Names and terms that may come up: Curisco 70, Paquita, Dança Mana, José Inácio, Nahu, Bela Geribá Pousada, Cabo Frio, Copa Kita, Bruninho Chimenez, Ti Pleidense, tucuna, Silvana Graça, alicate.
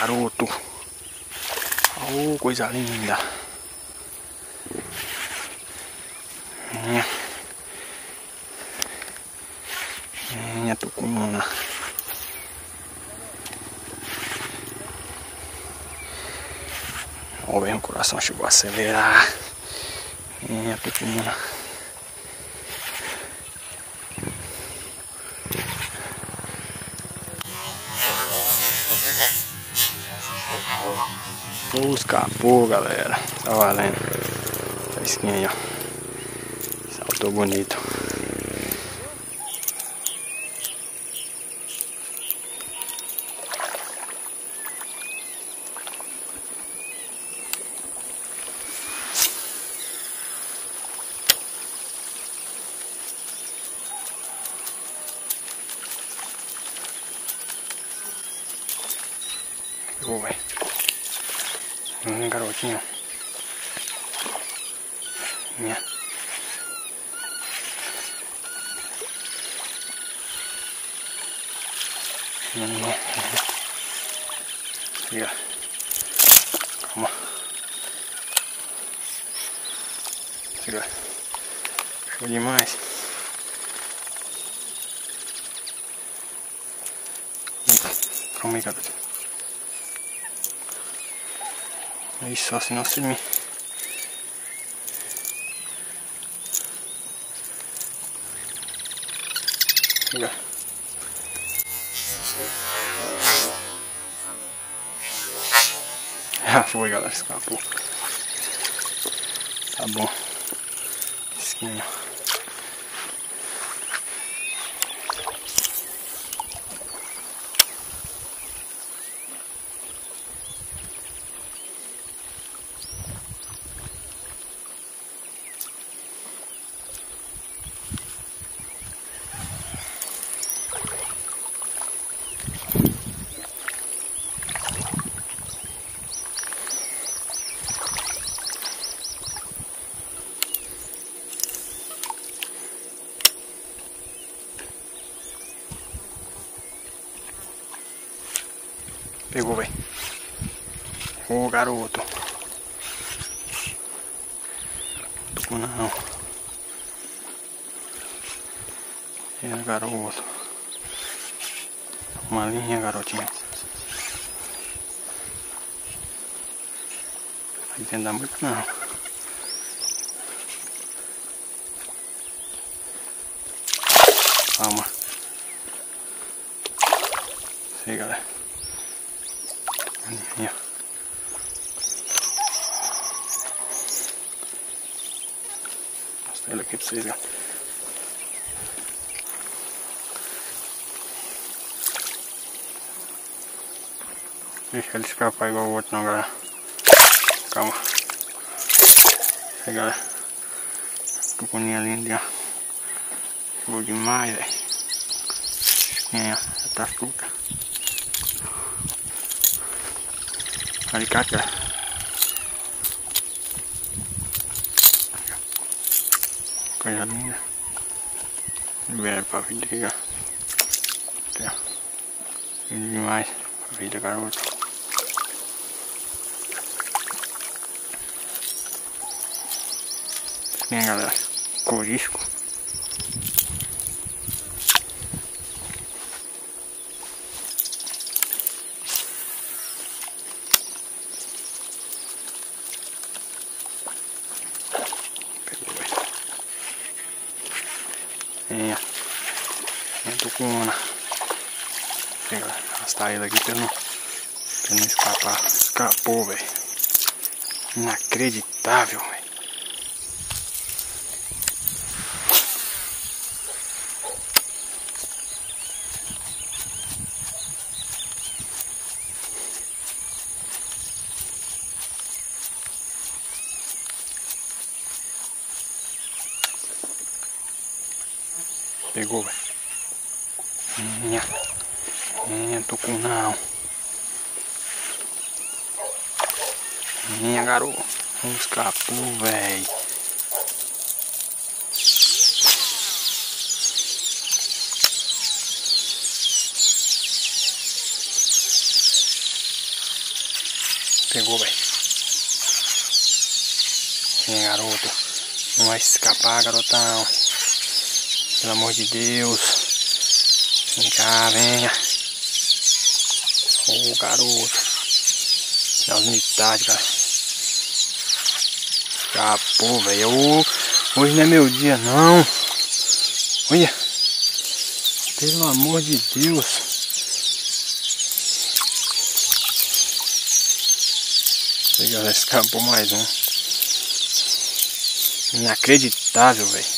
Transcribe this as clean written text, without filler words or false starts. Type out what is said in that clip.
garoto. Oh, coisa linda. Minha tucuna. Ó, bem, o coração chegou a acelerar. Minha tucuna. Escapou, galera. Tá valendo. Essa isquinha aí, ó. Saltou bonito. Pegou, velho. Garotinho. Minha. Minha. Calma. Chega. Show demais. Calma aí, garoto. Aí só, senão se me... Olha. Já foi, galera, escapou. Tá bom. Esquinha. Pegou, velho. Ô, garoto. Tucuna não. É, garoto. Uma linha, garotinho. Vai tentar muito, não. Calma. Sei, galera. Yeah. Mostrar ele aqui pra vocês, galera. Deixa ele escapar igual o outro, não, galera. Calma. Aí, galera. Tucuninha linda. Boa demais, velho. Chiquinha, tá fruta. Alicate, galera. Coisa linda. Libera pra vida aqui, galera. Lindo demais. Pra vida, garoto. Vem, galera. Corisco. Minha tucuna. Vou arrastar ele aqui pra não escapar. Escapou, velho. Inacreditável, velho. Pegou, velho. Minha tucunão. Minha garoto. Escapou, velho. pegou, velho. Vem, garoto. Não vai se escapar, garotão. Pelo amor de Deus. Vem cá, venha. Ô, garoto. Finalzinho de tarde, cara. Escapou, velho. Hoje não é meu dia, não. Olha. Pelo amor de Deus. Escapou mais um. Inacreditável, velho.